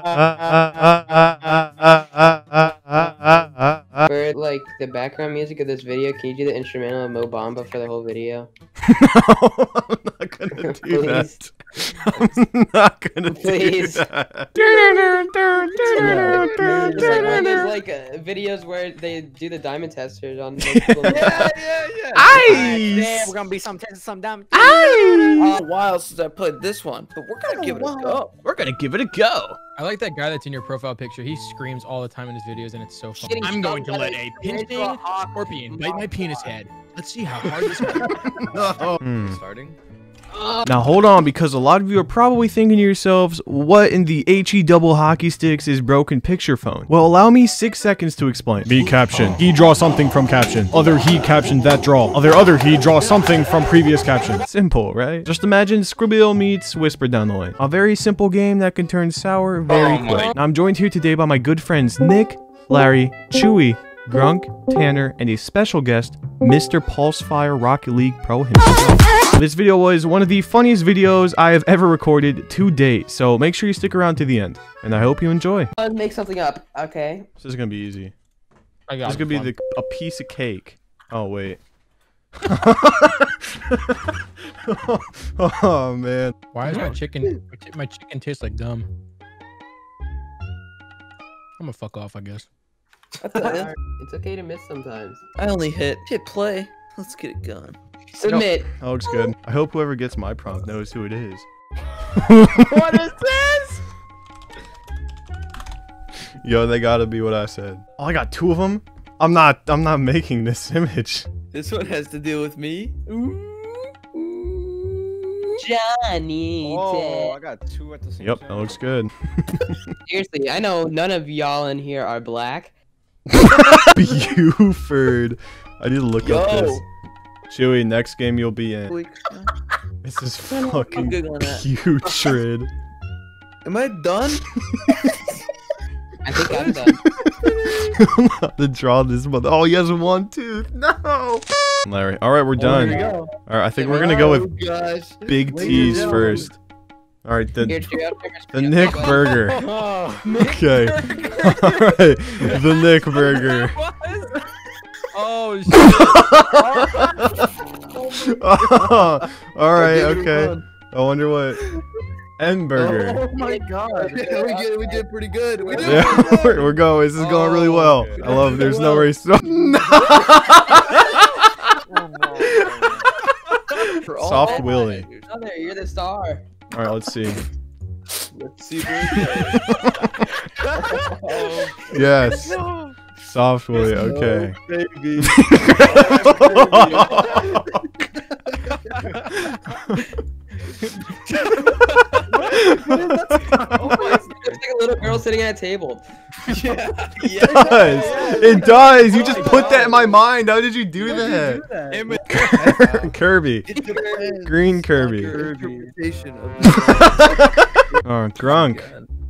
For like the background music of this video, can you do the instrumental of Mo Bamba for the whole video? No, I'm not gonna do that. I'm not gonna do that. There's like videos where they do the diamond testers on. Yeah. Damn, we're gonna be some testing some diamond. A while since I played this one, but we're gonna give it a go. We're gonna give it a go. I like that guy that's in your profile picture. He screams all the time in his videos, and it's so funny. I'm going to let a pinching scorpion bite my penis head. Let's see how hard this is. Starting. Now hold on, because a lot of you are probably thinking to yourselves, what in the HE double hockey sticks is broken picture phone? Well, allow me 6 seconds to explain. Me caption. He draw something from caption. Other he caption that draw. Other he draw something from previous caption. Simple, right? Just imagine Scribble meets Whisper Down the Line. A very simple game that can turn sour very quick. Now, I'm joined here today by my good friends Nick, Larry, Chewie, Grunk, Tanner, and a special guest, Mr. Pulsefire Rocket League Pro himself. This video was one of the funniest videos I have ever recorded to date, so make sure you stick around to the end, and I hope you enjoy. I'll make something up, okay? This is gonna be easy. I got this. Is gonna be a piece of cake. Oh wait. Oh man. Why is my chicken tastes like dumb? I'm gonna fuck off, I guess. It's okay to miss sometimes. I only hit play. Let's get it going. Submit. That looks good. I hope whoever gets my prompt knows who it is. What is this? Yo, they gotta be what I said. Oh, I got two of them? I'm not making this image. This one has to do with me. Johnny. Oh, I got two at the same time. That looks good. Seriously, I know none of y'all in here are black. Buford. I need to look up this. Chewie, next game you'll be in. This is fucking putrid. Am I done? I think I'm done. I'm about to draw this mother. Oh, he has one tooth. No. Larry. All right, we're done. All right, I think we're gonna go with big T's first. All right, the Nick Burger. Okay. All right, the Nick Burger. Oh shit! Oh, all right, okay. I wonder what. N burger. Oh my god! Yeah, we did pretty good. We're going. This is going really well. I love. There's no race. No. Softwilly. Oh, there, you're the star. All right, let's see. Let's see. Yes. Softwilly. Okay. Baby. It's like a little girl sitting at a table. It does. You just put that in my mind. How did you do that? Kirby. Green Kirby. Oh, Grunk.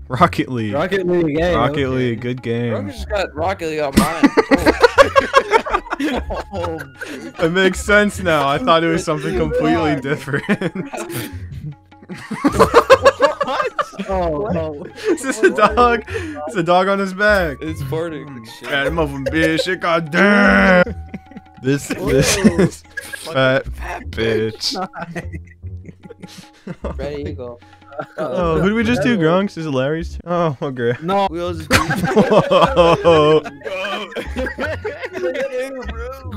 Rocket League. Rocket League. Yeah, Rocket League. Good game. Grunk just got Rocket League on mine. It makes sense now. I thought it was something completely different. What? Oh, is this a dog? It's a dog on his back. It's farting. Fat muffin bitch. It got damn. This is fat bitch. Ready to go. Oh, who did we just do? Grunks? Is it Larry's? Oh, okay. No. We all just.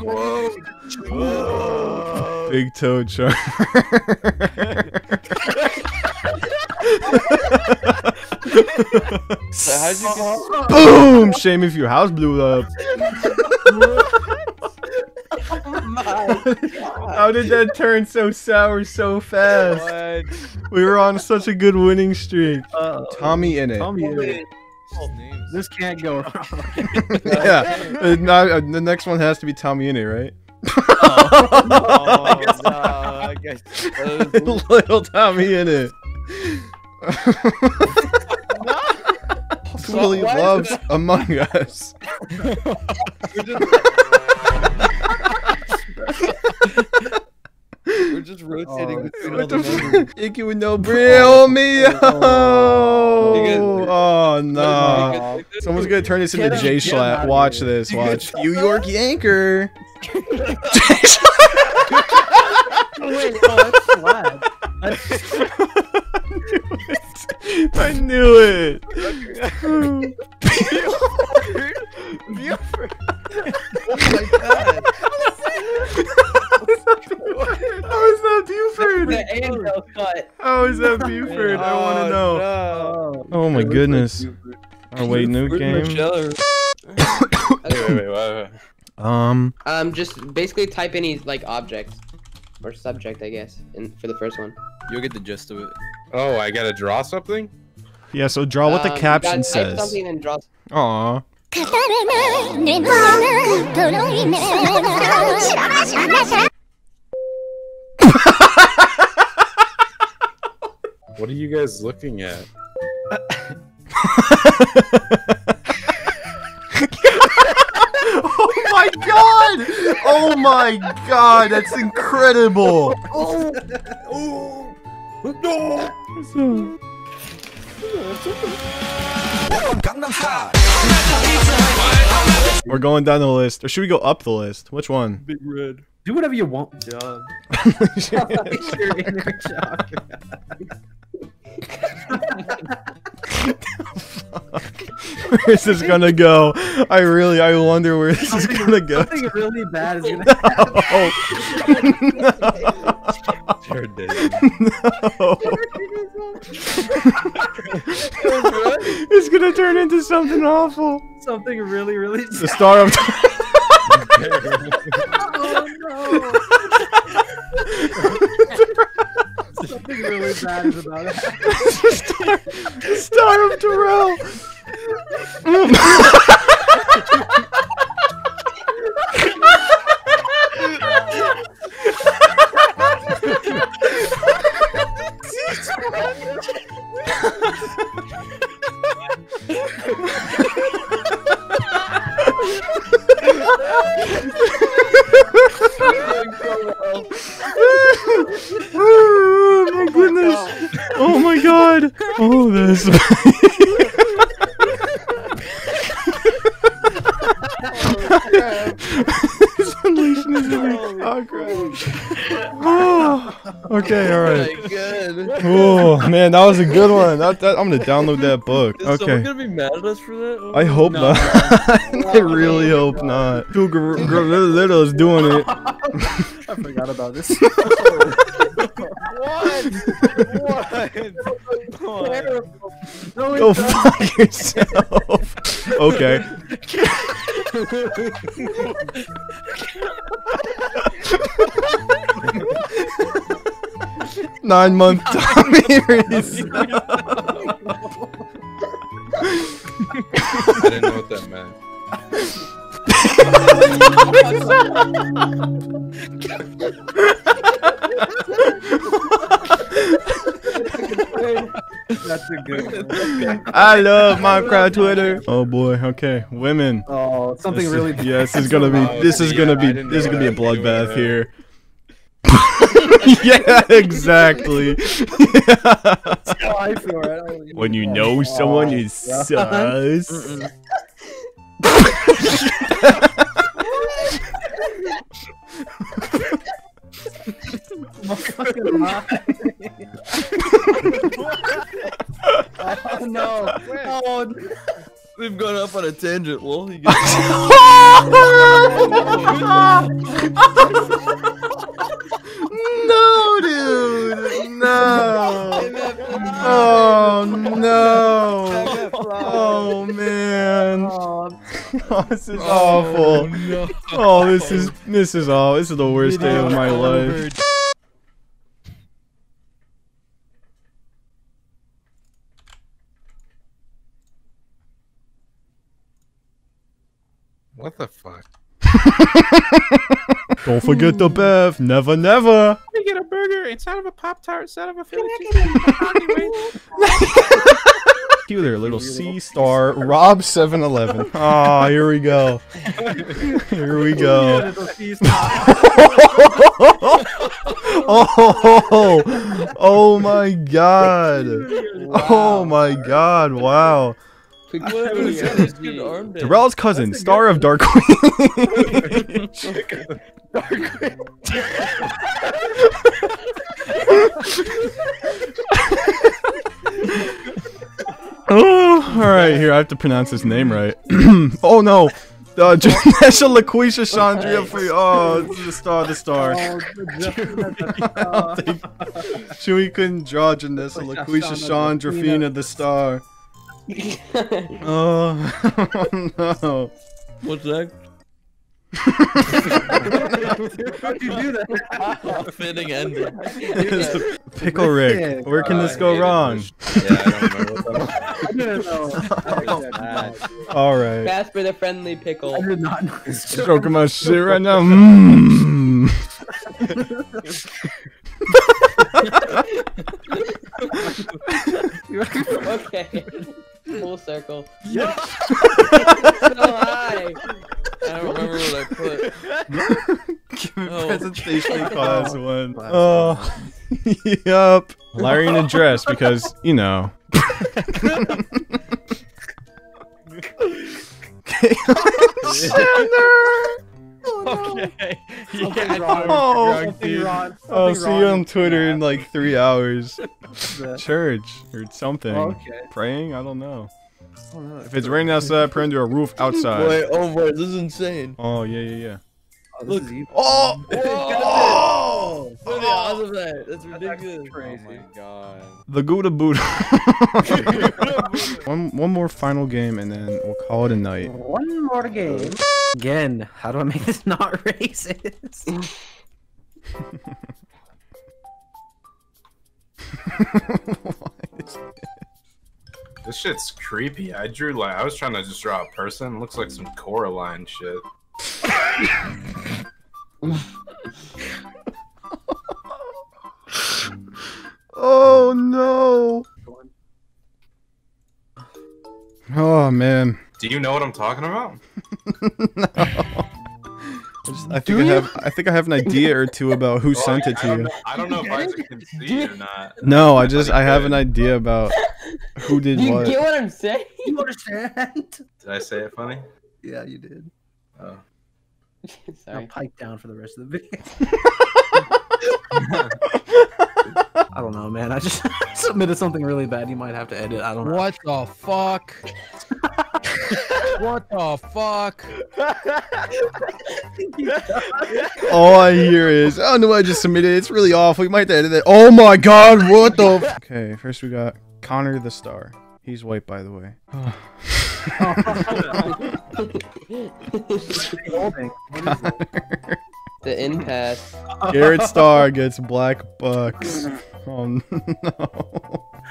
Whoa. Whoa. Big toad shark. So how'd you get... Boom! Shame if your house blew up. Oh my God. How did that turn so sour so fast? What? We were on such a good winning streak. Tommy in it. This can't go wrong. Yeah, the next one has to be Tommy in it, right? I guess. Little Tommy in it. Softwilly loves Among Us. We're just rotating between all the numbers. Icky with no brio, oh, me. Oh. Oh no! Someone's gonna turn this into J-Schlap. Watch this. Watch. New York Yanker. Wait, oh, that's slab. I knew it. Buford. Oh my god. How is that Buford? The angel cut. How is that Buford? I want to know. No. Oh my goodness. Oh wait, new game. Just basically type any like objects. Or subject, I guess, and for the first one. You'll get the gist of it. Oh, I gotta draw something? Yeah, so draw what the caption says. Something and draw something. Aww. What are you guys looking at? Oh my god, that's incredible! Oh, oh, no! We're going down the list, or should we go up the list? Which one? Big Red. Do whatever you want, John. Where is this gonna go? I wonder where this is gonna go. Something really bad is gonna happen. No. Sure did. No. It's gonna turn into something awful. Something really, really bad. The star of. Oh no. Something really bad is about it. The star of Darrell. Oh my goodness! Oh my god! Oh, this. This unleashing is gonna be cockroach. Oh. Okay, all right. Oh man, that was a good one. I'm gonna download that book. Is someone gonna be mad at us for that? Oh, I hope not. I really hope not. Dude, little is doing it. I forgot about this. What? What? No, go fuck yourself. Okay. Nine-month Tommy Reese. I didn't know what that meant. That's a good one. I love Minecraft Twitter. Oh boy. Okay, women. Oh, something really. Yes, this is gonna be. This is gonna be a bloodbath here. Yeah, exactly. Yeah. When you know someone is sus. Oh no! Oh, we've gone up on a tangent. Well, you get no, dude, no. Oh no! Oh man! Oh, this is awful. No. Oh, this is the worst day of my life. What the fuck? Don't forget the Bev. Never, never. We get a burger inside of a Pop-Tart, inside of a Philly cheesesteak. You there, little C star Rob 711. Ah, here we go. Here we go. Oh my god. Oh my god. Wow. Darrell's cousin, star of Dark Queen. Dark Queen. Oh, all right. Here, I have to pronounce his name right. Oh no, Janesha LaQuisha Chandria Free. Oh, the star. Chewie couldn't draw Janesha LaQuisha Chandrafina the star. Oh no. What's that? How did you do that? Fitting ending. Pickle Rick. Where can this go wrong? Yeah, I don't know. I didn't know. All right. Casper the friendly pickle. I did not know. Stroking my shit right now. Mm. Okay. Full circle. Yes. So high. I don't remember what I put. Give a presentation class one. Oh. Yup. Larry in a dress because, you know. Alexander! Oh, no. Okay. Yeah, I'll see you on Twitter in like 3 hours. Church or something. Oh, okay. Praying? I don't know. Oh, no. If it's raining outside, pray under a roof outside. Wait, oh boy, this is insane. Oh yeah. Oh, look. Oh! Oh! Look at all of that. That's ridiculous. Crazy. Oh my god. The Gouda Buddha. One more final game and then we'll call it a night. One more game. Again, how do I make this not racist? What is this? This shit's creepy. I drew like I was trying to just draw a person. It looks like some Coraline shit. Oh no! Oh man. Do you know what I'm talking about? No. I think I have an idea or two about who sent it to you. I don't know if Isaac can see it or not. No, I have an idea about who did what. You get what I'm saying? You understand? Did I say it funny? Yeah, you did. Oh. Sorry. I'll pipe down for the rest of the video. I don't know, man. I just submitted something really bad. You might have to edit. I don't know. What the fuck? What the fuck? All I hear is, oh no, I just submitted it. It's really awful. We might have to edit that. Oh my god, what the f. Okay, first we got Connor the star. He's white, by the way. The impasse. Garrett Star gets black bucks. Oh no.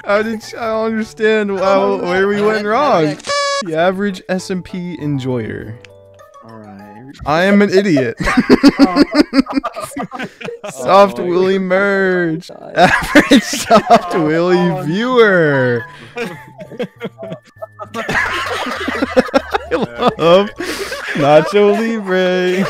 I don't understand where we went wrong. The average SMP enjoyer. Alright. I am an idiot. Softwilly merge. Average Softwilly viewer. I love Nacho Libre.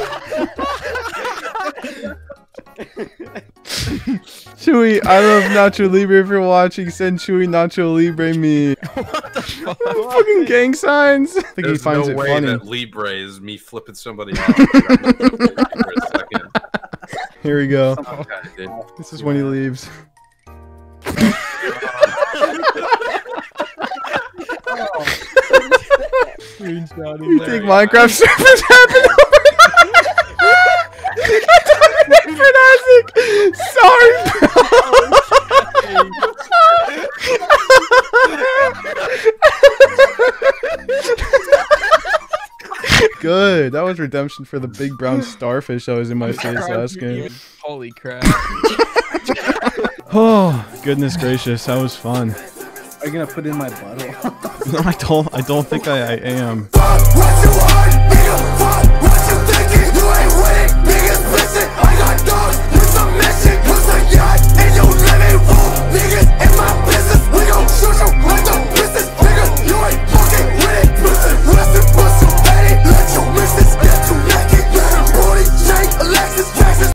Chewie, I love Nacho Libre. If you're watching, send Chewie Nacho Libre me. What the fuck? Fucking gang signs. I think he finds it funny. There's no way that Libre is me flipping somebody off. Here we go. Okay, this is when he leaves. You think Minecraft servers happened overnight? I don't remember Isaac. Sorry, bro. Good. That was redemption for the big brown starfish that was in my face last game. Holy crap. Oh, goodness gracious. That was fun. Are you gonna put in my bottle? No, I don't think I am.